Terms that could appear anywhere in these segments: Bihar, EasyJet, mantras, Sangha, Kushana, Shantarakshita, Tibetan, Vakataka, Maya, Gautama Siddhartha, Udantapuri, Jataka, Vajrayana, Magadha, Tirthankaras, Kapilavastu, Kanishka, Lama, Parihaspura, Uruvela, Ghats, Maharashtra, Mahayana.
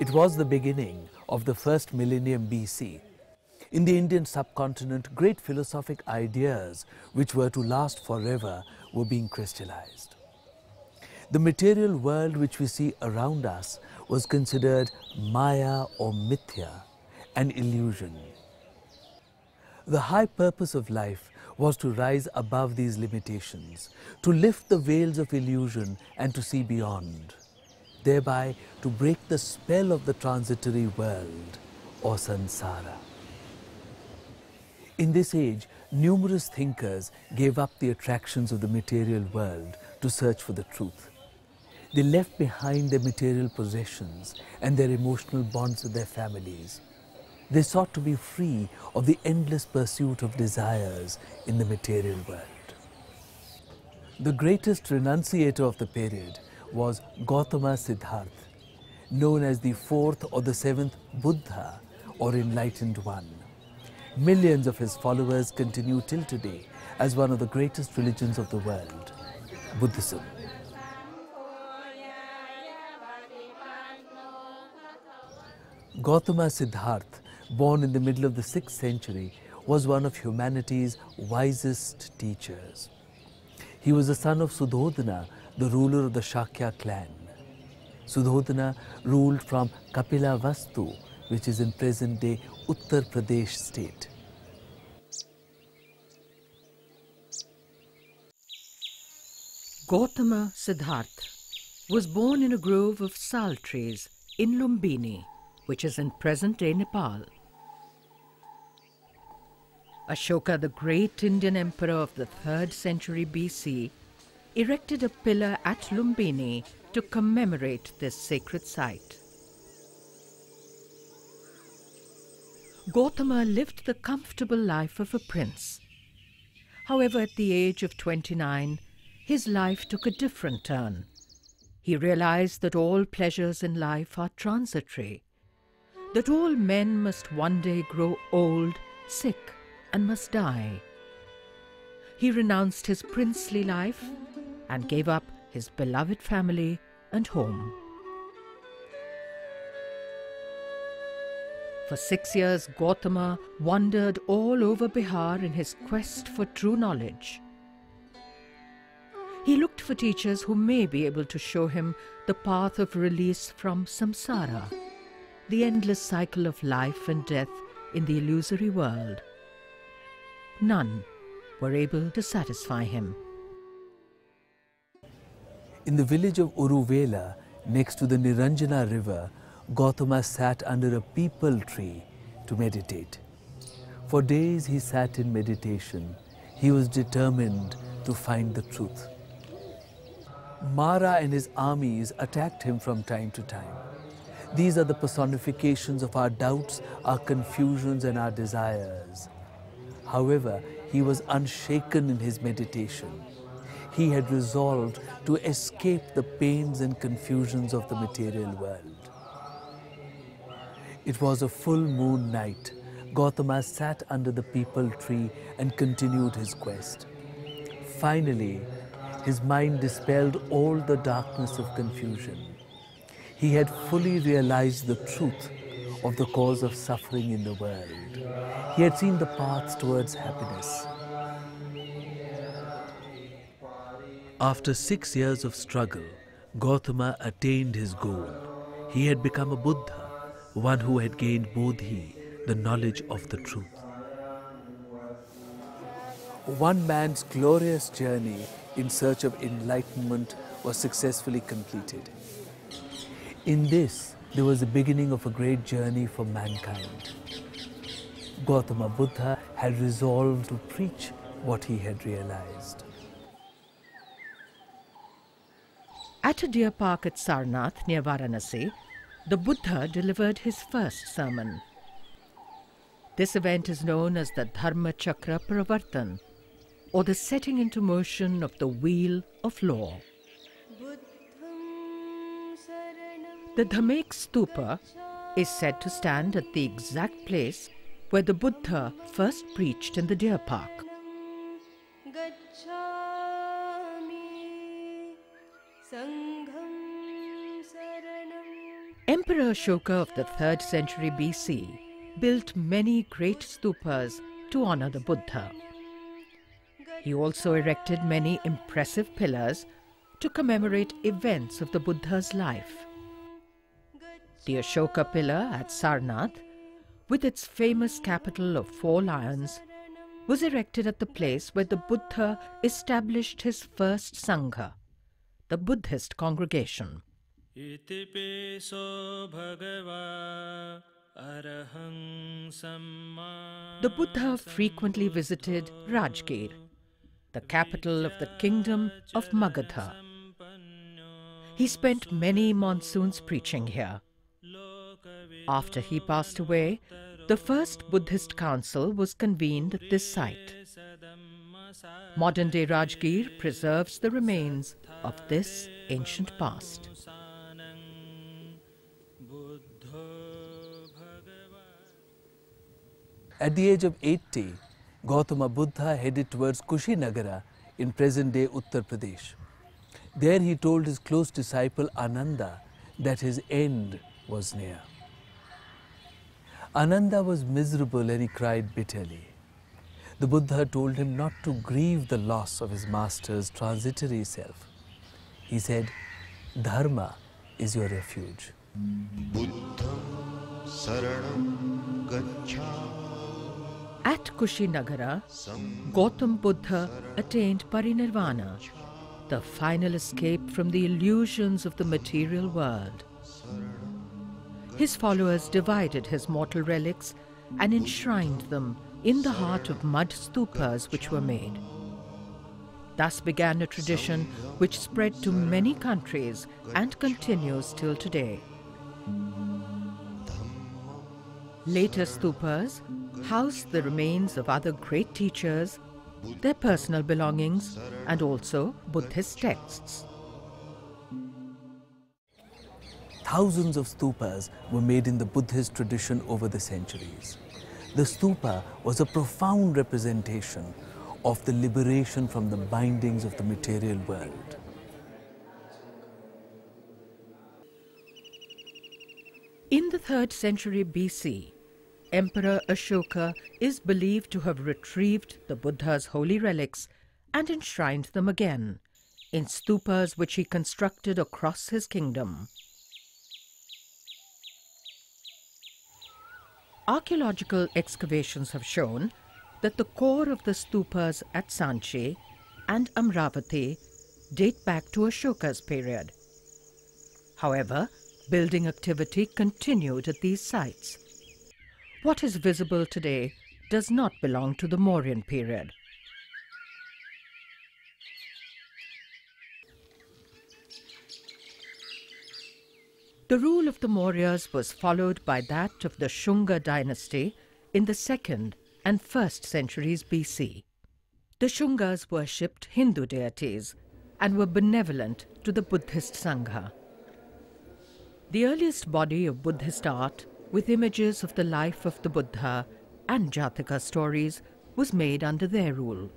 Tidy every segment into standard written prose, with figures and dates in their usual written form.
It was the beginning of the first millennium BC. In the Indian subcontinent, great philosophic ideas which were to last forever were being crystallized. The material world which we see around us was considered Maya or Mithya, an illusion. The high purpose of life was to rise above these limitations, to lift the veils of illusion and to see beyond, thereby to break the spell of the transitory world or samsara. In this age, numerous thinkers gave up the attractions of the material world to search for the truth. They left behind their material possessions and their emotional bonds with their families. They sought to be free of the endless pursuit of desires in the material world. The greatest renunciator of the period was Gautama Siddhartha, known as the fourth or the seventh Buddha or Enlightened One. Millions of his followers continue till today as one of the greatest religions of the world, Buddhism. Gautama Siddhartha, born in the middle of the 6th century, was one of humanity's wisest teachers. He was the son of Sudhodana, the ruler of the Shakya clan. Sudhodana ruled from Kapilavastu, which is in present-day Uttar Pradesh state. Gautama Siddhartha was born in a grove of sal trees in Lumbini, which is in present-day Nepal. Ashoka, the great Indian emperor of the 3rd century BC, erected a pillar at Lumbini to commemorate this sacred site. Gautama lived the comfortable life of a prince. However, at the age of 29, his life took a different turn. He realized that all pleasures in life are transitory, that all men must one day grow old, sick, and must die. He renounced his princely life and gave up his beloved family and home. For 6 years, Gautama wandered all over Bihar in his quest for true knowledge. He looked for teachers who may be able to show him the path of release from samsara, the endless cycle of life and death in the illusory world. None were able to satisfy him. In the village of Uruvela, next to the Niranjana river, Gautama sat under a peepal tree to meditate. For days he sat in meditation. He was determined to find the truth. Mara and his armies attacked him from time to time. These are the personifications of our doubts, our confusions, and our desires. However, he was unshaken in his meditation. He had resolved to escape the pains and confusions of the material world. It was a full moon night. Gautama sat under the peepal tree and continued his quest. Finally, his mind dispelled all the darkness of confusion. He had fully realized the truth of the cause of suffering in the world. He had seen the paths towards happiness. After 6 years of struggle, Gautama attained his goal. He had become a Buddha, one who had gained Bodhi, the knowledge of the truth. One man's glorious journey in search of enlightenment was successfully completed. In this, there was the beginning of a great journey for mankind. Gautama Buddha had resolved to preach what he had realized. At a deer park at Sarnath near Varanasi, the Buddha delivered his first sermon. This event is known as the Dharma Chakra Pravartan, or the setting into motion of the wheel of law. The Dhammek Stupa is said to stand at the exact place where the Buddha first preached in the deer park. Emperor Ashoka of the 3rd century BC built many great stupas to honor the Buddha. He also erected many impressive pillars to commemorate events of the Buddha's life. The Ashoka pillar at Sarnath, with its famous capital of 4 lions, was erected at the place where the Buddha established his first Sangha, the Buddhist congregation. The Buddha frequently visited Rajgir, the capital of the kingdom of Magadha. He spent many monsoons preaching here. After he passed away, the first Buddhist council was convened at this site. Modern-day Rajgir preserves the remains of this ancient past. At the age of 80, Gautama Buddha headed towards Kushinagara in present-day Uttar Pradesh. There he told his close disciple Ananda that his end was near. Ananda was miserable and he cried bitterly. The Buddha told him not to grieve the loss of his master's transitory self. He said, "Dharma is your refuge." At Kushinagara, Gautama Buddha attained parinirvana, the final escape from the illusions of the material world. His followers divided his mortal relics and enshrined them in the heart of mud stupas which were made. Thus began a tradition which spread to many countries and continues till today. Later stupas housed the remains of other great teachers, their personal belongings, and also Buddhist texts. Thousands of stupas were made in the Buddhist tradition over the centuries. The stupa was a profound representation of the liberation from the bindings of the material world. In the 3rd century BC, Emperor Ashoka is believed to have retrieved the Buddha's holy relics and enshrined them again in stupas which he constructed across his kingdom. Archaeological excavations have shown that the core of the stupas at Sanchi and Amravati date back to Ashoka's period. However, building activity continued at these sites. What is visible today does not belong to the Mauryan period. The rule of the Mauryas was followed by that of the Shunga dynasty in the 2nd and 1st centuries BC. The Shungas worshipped Hindu deities and were benevolent to the Buddhist Sangha. The earliest body of Buddhist art, with images of the life of the Buddha and Jataka stories, was made under their rule.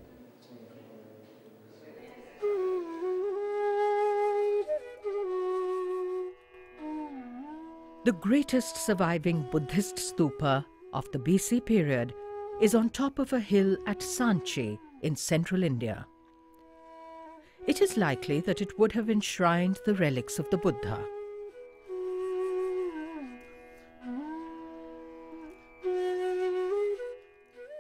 The greatest surviving Buddhist stupa of the BC period is on top of a hill at Sanchi in central India. It is likely that it would have enshrined the relics of the Buddha.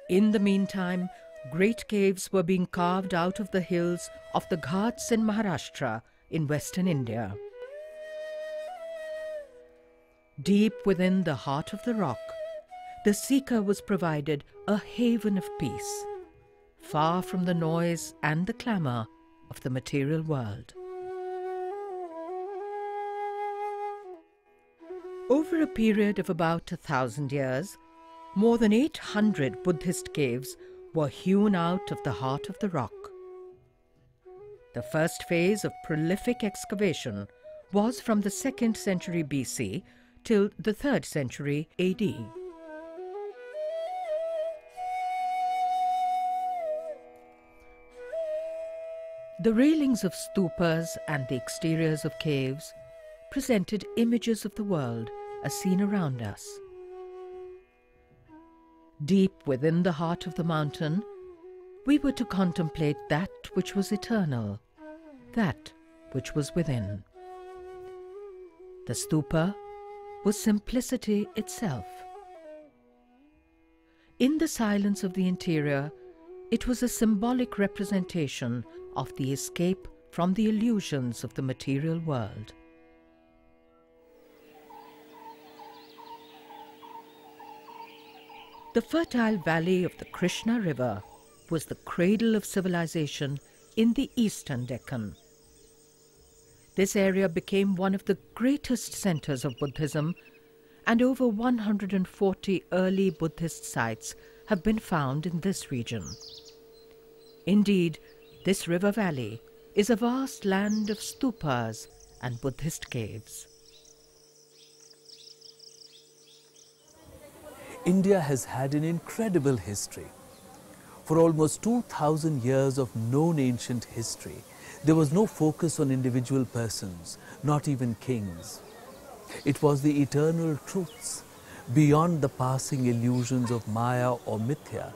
In the meantime, great caves were being carved out of the hills of the Ghats in Maharashtra in western India. Deep within the heart of the rock, the seeker was provided a haven of peace, far from the noise and the clamour of the material world. Over a period of about 1,000 years, more than 800 Buddhist caves were hewn out of the heart of the rock. The first phase of prolific excavation was from the 2nd century BC till the 3rd century AD. The railings of stupas and the exteriors of caves presented images of the world as seen around us. Deep within the heart of the mountain, we were to contemplate that which was eternal, that which was within. The stupa was simplicity itself. In the silence of the interior, it was a symbolic representation of the escape from the illusions of the material world. The fertile valley of the Krishna River was the cradle of civilization in the Eastern Deccan. This area became one of the greatest centers of Buddhism, and over 140 early Buddhist sites have been found in this region. Indeed, this river valley is a vast land of stupas and Buddhist caves. India has had an incredible history. For almost 2,000 years of known ancient history, there was no focus on individual persons, not even kings. It was the eternal truths, beyond the passing illusions of Maya or Mithya,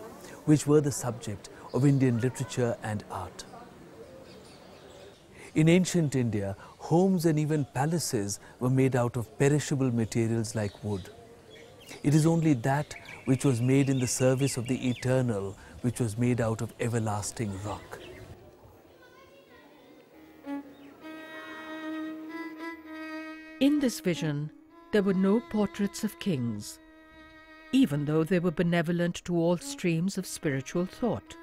which were the subject of Indian literature and art. In ancient India, homes and even palaces were made out of perishable materials like wood. It is only that which was made in the service of the eternal, which was made out of everlasting rock. In this vision, there were no portraits of kings, even though they were benevolent to all streams of spiritual thought.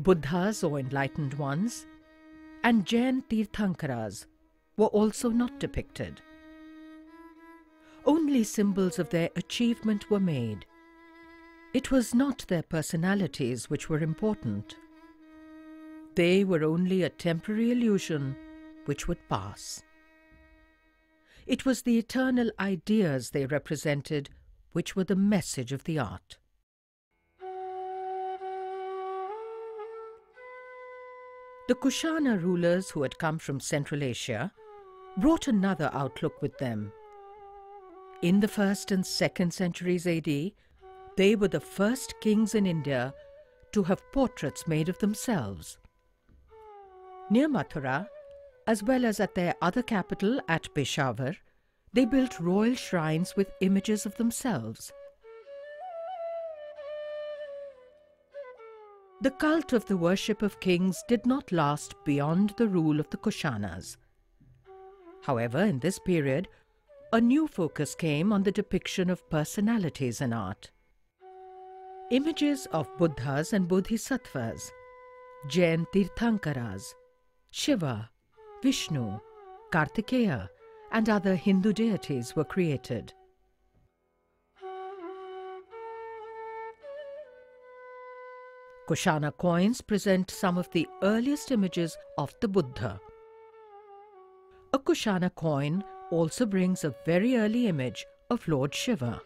Buddhas or enlightened ones and Jain Tirthankaras were also not depicted. Only symbols of their achievement were made. It was not their personalities which were important. They were only a temporary illusion which would pass. It was the eternal ideas they represented which were the message of the art. The Kushana rulers who had come from Central Asia brought another outlook with them. In the 1st and 2nd centuries AD, they were the first kings in India to have portraits made of themselves. Near Mathura, as well as at their other capital at Peshawar, they built royal shrines with images of themselves. The cult of the worship of kings did not last beyond the rule of the Kushanas. However, in this period, a new focus came on the depiction of personalities in art. Images of Buddhas and Bodhisattvas, Jain Tirthankaras, Shiva, Vishnu, Kartikeya and other Hindu deities were created. Kushana coins present some of the earliest images of the Buddha. A Kushana coin also brings a very early image of Lord Shiva.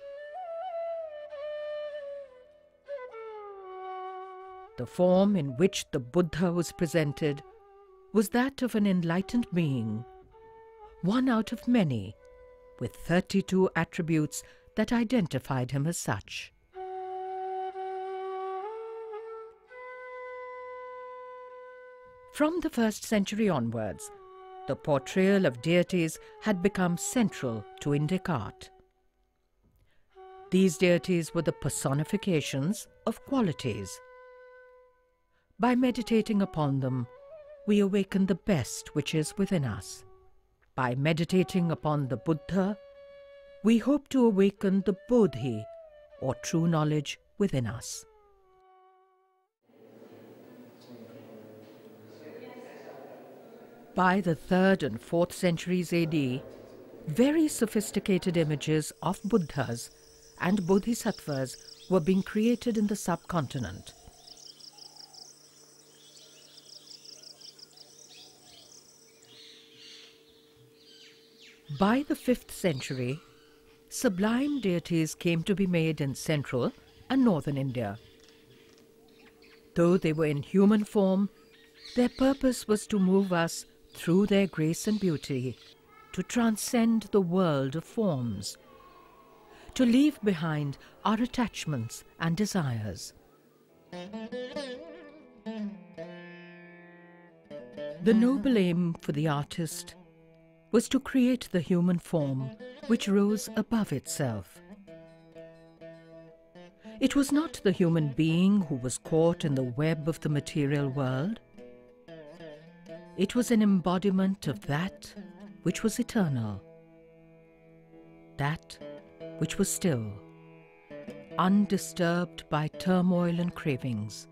The form in which the Buddha was presented was that of an enlightened being, one out of many, with 32 attributes that identified him as such. From the 1st century onwards, the portrayal of deities had become central to Indic art. These deities were the personifications of qualities. By meditating upon them, we awaken the best which is within us. By meditating upon the Buddha, we hope to awaken the Bodhi, or true knowledge, within us. By the 3rd and 4th centuries AD, very sophisticated images of Buddhas and Bodhisattvas were being created in the subcontinent. By the 5th century, sublime deities came to be made in central and northern India. Though they were in human form, their purpose was to move us through their grace and beauty, to transcend the world of forms, to leave behind our attachments and desires. The noble aim for the artist was to create the human form which rose above itself. It was not the human being who was caught in the web of the material world. It was an embodiment of that which was eternal, that which was still, undisturbed by turmoil and cravings.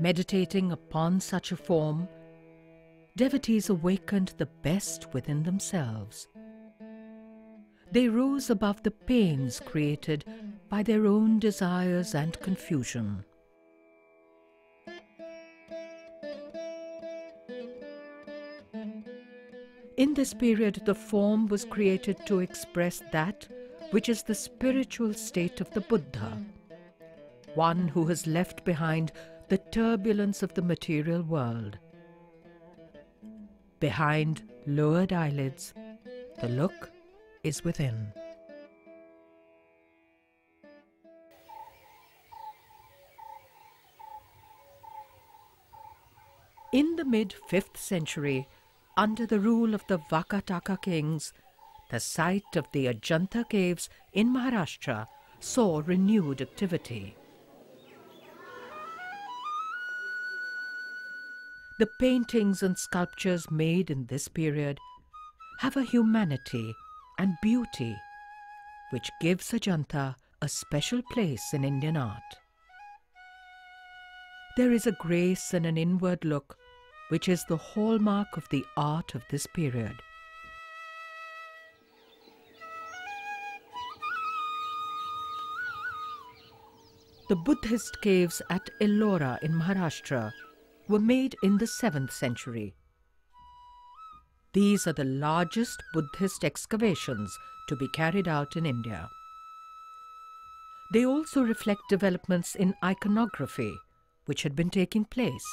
Meditating upon such a form, devotees awakened the best within themselves. They rose above the pains created by their own desires and confusion. In this period, the form was created to express that which is the spiritual state of the Buddha, one who has left behind the turbulence of the material world. Behind lowered eyelids, the look is within. In the mid-5th century, under the rule of the Vakataka kings, the site of the Ajanta caves in Maharashtra saw renewed activity. The paintings and sculptures made in this period have a humanity and beauty which gives Ajanta a special place in Indian art. There is a grace and an inward look which is the hallmark of the art of this period. The Buddhist caves at Ellora in Maharashtra were made in the 7th century. These are the largest Buddhist excavations to be carried out in India. They also reflect developments in iconography which had been taking place.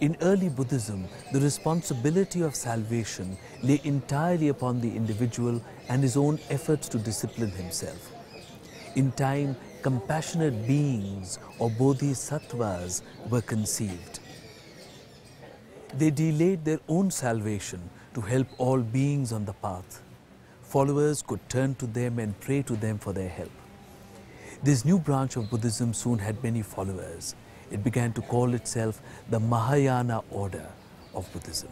In early Buddhism, the responsibility of salvation lay entirely upon the individual and his own efforts to discipline himself. In time, compassionate beings or bodhisattvas were conceived. They delayed their own salvation to help all beings on the path. Followers could turn to them and pray to them for their help. This new branch of Buddhism soon had many followers. It began to call itself the Mahayana order of Buddhism.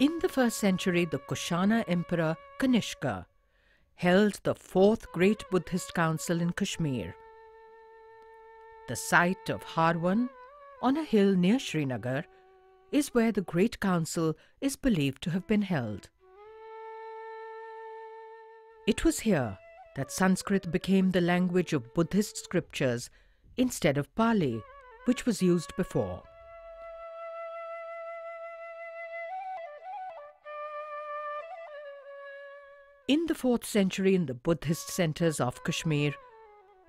In the 1st century, the Kushana emperor Kanishka held the 4th great Buddhist council in Kashmir. The site of Harwan, on a hill near Srinagar, is where the great council is believed to have been held. It was here that Sanskrit became the language of Buddhist scriptures instead of Pali, which was used before. In the 4th century, in the Buddhist centers of Kashmir,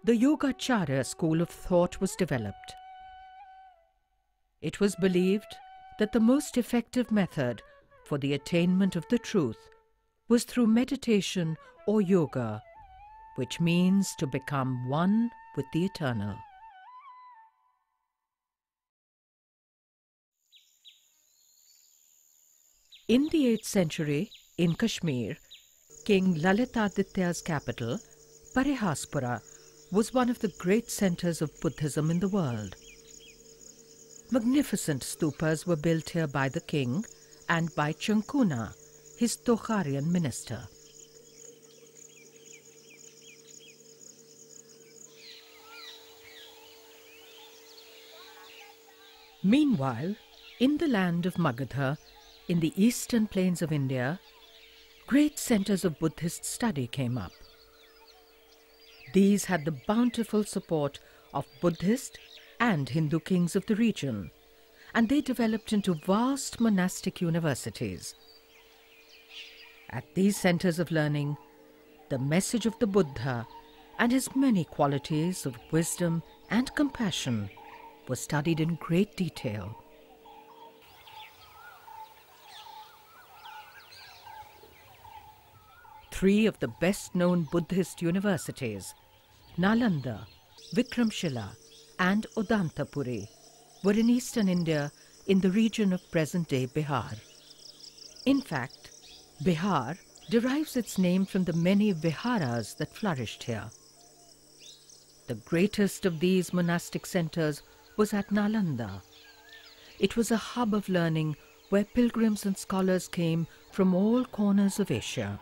the Yogacharya school of thought was developed. It was believed that the most effective method for the attainment of the truth was through meditation or yoga, which means to become one with the eternal. In the 8th century, in Kashmir, King Lalitaditya's capital, Parihaspura, was one of the great centers of Buddhism in the world. Magnificent stupas were built here by the king and by Chankuna, his Tocharian minister. Meanwhile, in the land of Magadha, in the eastern plains of India, great centers of Buddhist study came up. These had the bountiful support of Buddhist and Hindu kings of the region, and they developed into vast monastic universities. At these centers of learning, the message of the Buddha and his many qualities of wisdom and compassion were studied in great detail. Three of the best-known Buddhist universities, Nalanda, Vikramshila and Udantapuri, were in eastern India in the region of present-day Bihar. In fact, Bihar derives its name from the many viharas that flourished here. The greatest of these monastic centers was at Nalanda. It was a hub of learning where pilgrims and scholars came from all corners of Asia.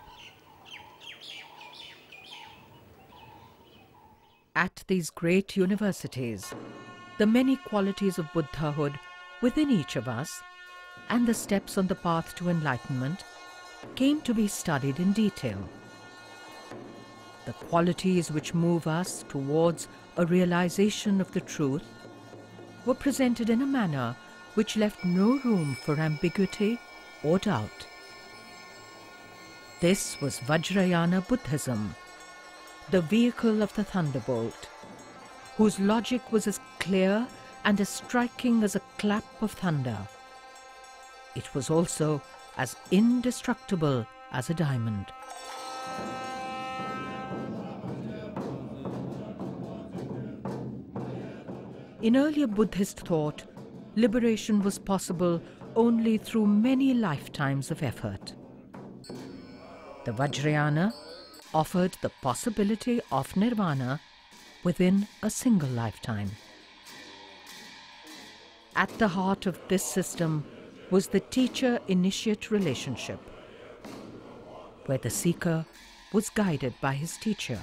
At these great universities, the many qualities of Buddhahood within each of us and the steps on the path to enlightenment came to be studied in detail. The qualities which move us towards a realization of the truth were presented in a manner which left no room for ambiguity or doubt. This was Vajrayana Buddhism, the vehicle of the thunderbolt, whose logic was as clear and as striking as a clap of thunder. It was also as indestructible as a diamond. In earlier Buddhist thought, liberation was possible only through many lifetimes of effort. The Vajrayana offered the possibility of nirvana within a single lifetime. At the heart of this system was the teacher-initiate relationship, where the seeker was guided by his teacher.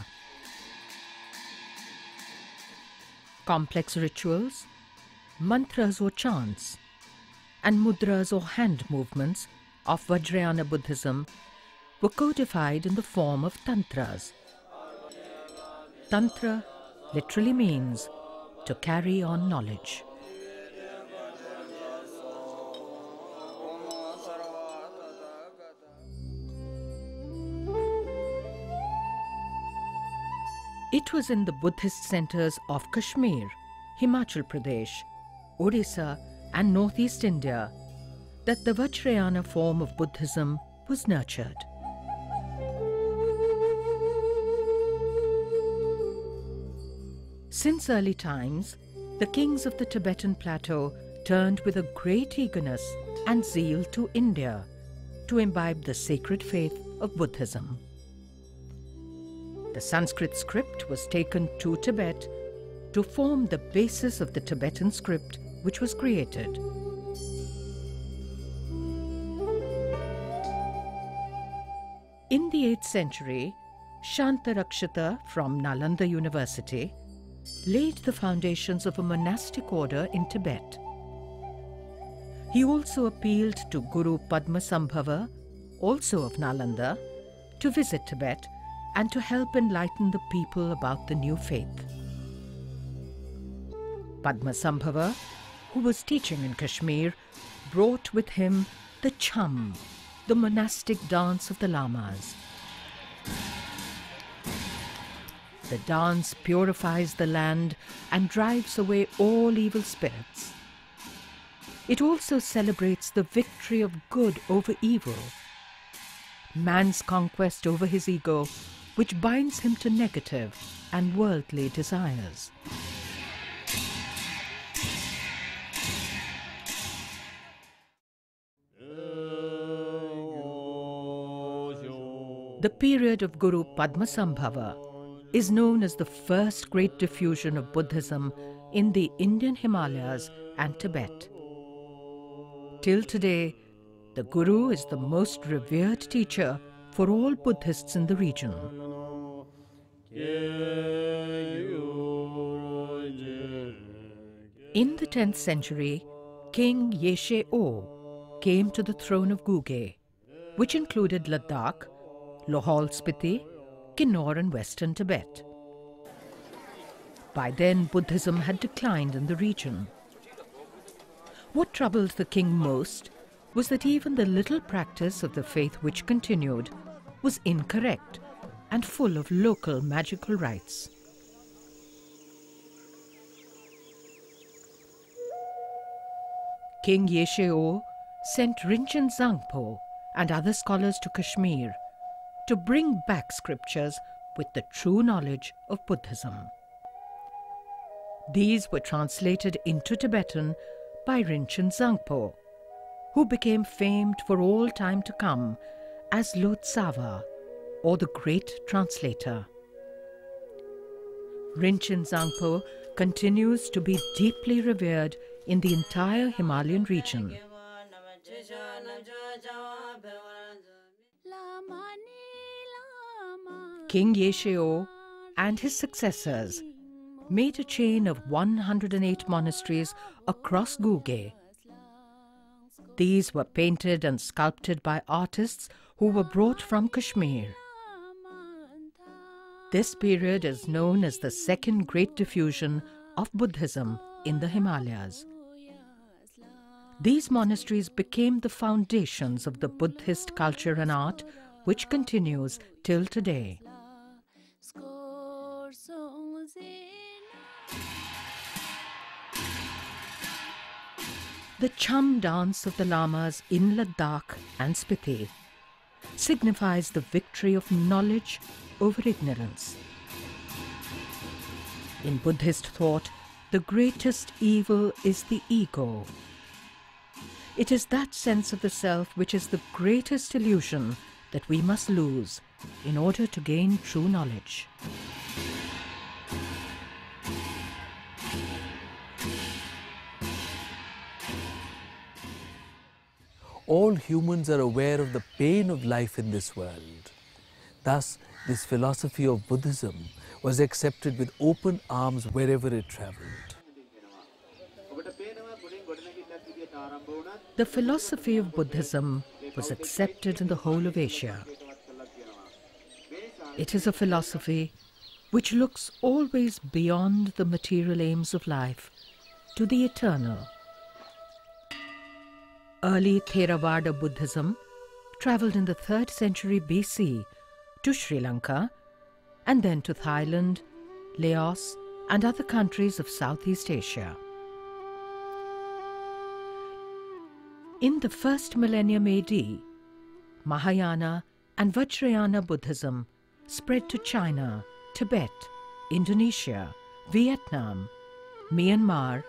Complex rituals, mantras or chants, and mudras or hand movements of Vajrayana Buddhism were codified in the form of tantras. Tantra literally means to carry on knowledge. It was in the Buddhist centers of Kashmir, Himachal Pradesh, Odisha and northeast India that the Vajrayana form of Buddhism was nurtured. Since early times, the kings of the Tibetan plateau turned with a great eagerness and zeal to India to imbibe the sacred faith of Buddhism. The Sanskrit script was taken to Tibet to form the basis of the Tibetan script which was created. In the 8th century, Shantarakshita from Nalanda University laid the foundations of a monastic order in Tibet. He also appealed to Guru Padmasambhava, also of Nalanda, to visit Tibet and to help enlighten the people about the new faith. Padmasambhava, who was teaching in Kashmir, brought with him the Cham, the monastic dance of the lamas. The dance purifies the land and drives away all evil spirits. It also celebrates the victory of good over evil, man's conquest over his ego, which binds him to negative and worldly desires. The period of Guru Padmasambhava is known as the first great diffusion of Buddhism in the Indian Himalayas and Tibet. Till today, the Guru is the most revered teacher for all Buddhists in the region. In the 10th century, King Yeshe O came to the throne of Guge, which included Ladakh, Lahaul Spiti, Kinnor and western Tibet. By then, Buddhism had declined in the region. What troubled the king most was that even the little practice of the faith which continued was incorrect and full of local magical rites. King Yesheo sent Rinchen Zangpo and other scholars to Kashmir to bring back scriptures with the true knowledge of Buddhism. These were translated into Tibetan by Rinchen Zangpo, who became famed for all time to come as Lhotsava, or the Great Translator. Rinchen Zangpo continues to be deeply revered in the entire Himalayan region. King Yesheo and his successors made a chain of 108 monasteries across Guge. These were painted and sculpted by artists who were brought from Kashmir. This period is known as the Second Great Diffusion of Buddhism in the Himalayas. These monasteries became the foundations of the Buddhist culture and art, which continues till today. The Cham dance of the Lamas in Ladakh and Spiti signifies the victory of knowledge over ignorance. In Buddhist thought, the greatest evil is the ego. It is that sense of the self which is the greatest illusion that we must lose in order to gain true knowledge. All humans are aware of the pain of life in this world. Thus, this philosophy of Buddhism was accepted with open arms wherever it traveled. The philosophy of Buddhism was accepted in the whole of Asia. It is a philosophy which looks always beyond the material aims of life to the eternal. Early Theravada Buddhism travelled in the 3rd century BC to Sri Lanka and then to Thailand, Laos and other countries of Southeast Asia. In the 1st millennium AD, Mahayana and Vajrayana Buddhism spread to China, Tibet, Indonesia, Vietnam, Myanmar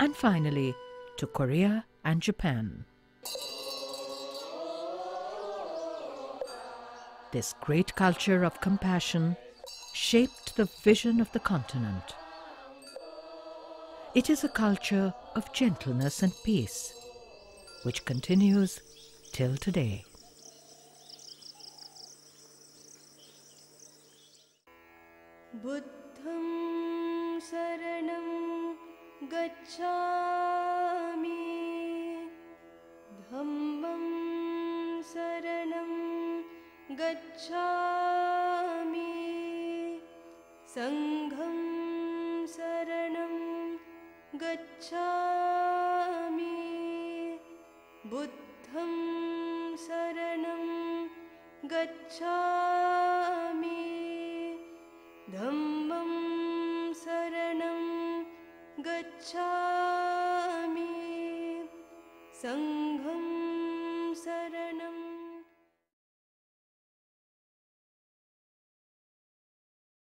and finally to Korea and Japan. This great culture of compassion shaped the vision of the continent. It is a culture of gentleness and peace, which continues till today. Buddham Saranam Gacchami, Dhammam Saranam Gacchami, Sangham Saranam Gacchami, Buddham Saranam Gacchami, Dhammam Saranam Gacchami, Sangham Saranam